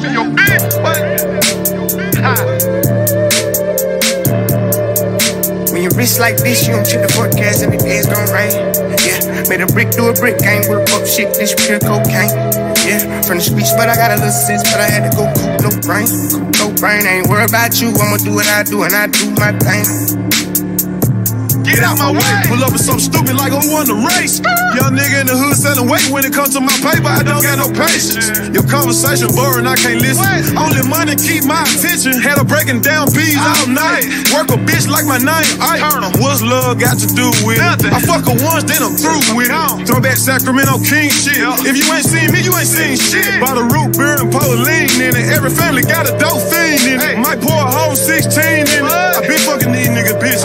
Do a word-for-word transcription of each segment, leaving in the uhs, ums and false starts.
Bounce in your bitch. When your wrist like this, you don't check the forecast and the days don't rain. Yeah, made a brick do a brick, I ain't worth up shit, this pure cocaine. Yeah, from the streets, but I got a little sense, but I had to go cool, no brain, cool, no brain. I ain't worried about you, I'ma do what I do, and I do my thing. Get out my way, pull up with something stupid like I won the race. Young nigga in the hood selling weight, when it comes to my paper, I don't got no patience. Your conversation boring, I can't listen. Only money keep my attention. Had her breaking down bees all night. Work a bitch like my name, Ike. What's love got to do with it? I fuck her once, then I'm through with it. Throwback Sacramento King shit. If you ain't seen me, you ain't seen shit. By the root beer and Pauline in it. Every family got a dope fiend in it. Might pour a whole sixteen in it. I been fucking these nigga bitches.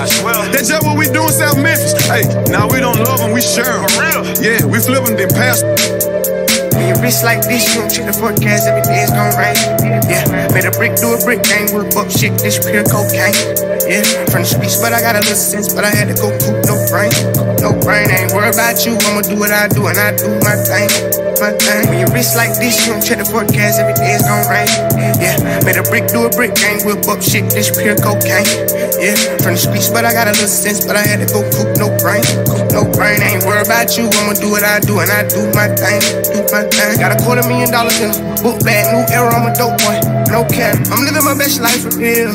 That's just what we doing South Memphis. Hey, now nah, we don't love them, we share them. For real? Yeah, we flipping them past. When your wrist like this, you don't check the forecast, every day's gon' rain. Yeah, made a brick do a brick, I ain't worth up shit, this pure cocaine. Yeah, from the streets, but I got a little sense, but I had to go cool, no brain, no brain. I ain't worried about you, I'ma do what I do, and I do my thing, my thing. When your wrist like this, you don't check the forecast, every day's gon' rain. Yeah, made a brick do a brick, I ain't worth up shit, this pure cocaine. Yeah, from the streets, but I got a little sense, but I had to go cook, no brain, cook, no brain. I ain't worried about you, I'ma do what I do, and I do my thing, do my thing. Got a quarter million dollars in a book bag, new era, I'm a dope boy, no cap. I'm living my best life for real,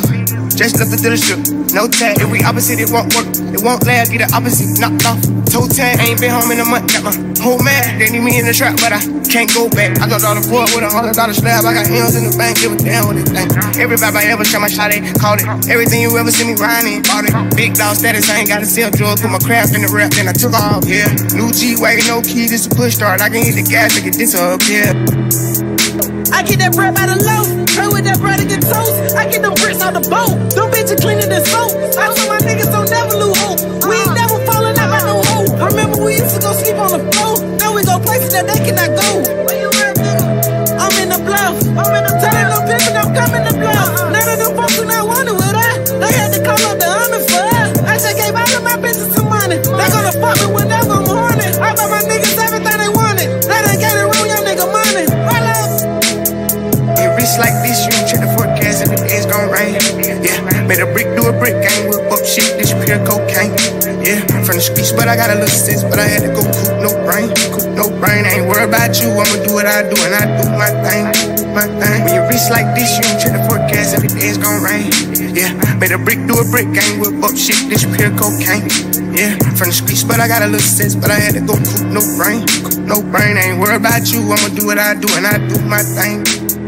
just left the dealership, no tag. If we opposite, it won't work, it won't last, get the opposite, knocked off, toe tag. I ain't been home in a month, got my whole man, they need me in the trap, but I can't go back. I got all the board with a hundred dollar slab, I got M's in the bank, give a damn what they think. Everybody I ever shot my shot, they called it, everything you ever see me riding, bought it. Big dog status, I ain't gotta sell drugs. Put my craft in the rap, then I took off, yeah. New G-Wagon, no key, this a push start. I can hit the gas and get this up, yeah. I get that bread by the loaf, pray with that bread and get toast. I get them bricks on the boat, them bitches cleaning their soap. I was on my niggas, don't never lose hope. We ain't never falling out by no hoe. Remember we used to go sleep on the floor. Now we go places that they cannot go. Where you at, nigga? I'm in the bluff, I'm in the telling no pissing, I'm coming to bluff. None of them folks do not wonder what I. They had to call up the hundred for us. I just gave all of my bitches some money. They gonna fuck me whenever I'm horny. I bought my niggas everything they wanted. They done gave the real young nigga money. Roll up. Your wrist like this, you check the forecast and the days gon' rain. Yeah, made a brick do a brick, I ain't whip up shit, this pure cocaine. Yeah, from the streets, but I got a little sense, but I had to go cook, no brain, cook, no brain. I ain't worried about you, I'ma do what I do, and I do my thing, my thing. When your wrist like this, you check the forecast, every day's gon' rain. Yeah, made a brick do a brick, I ain't whip up shit, this pure cocaine. Yeah, from the streets, but I got a little sense, but I had to go cook, no brain, cook, no brain. I ain't worried about you, I'ma do what I do, and I do my thing.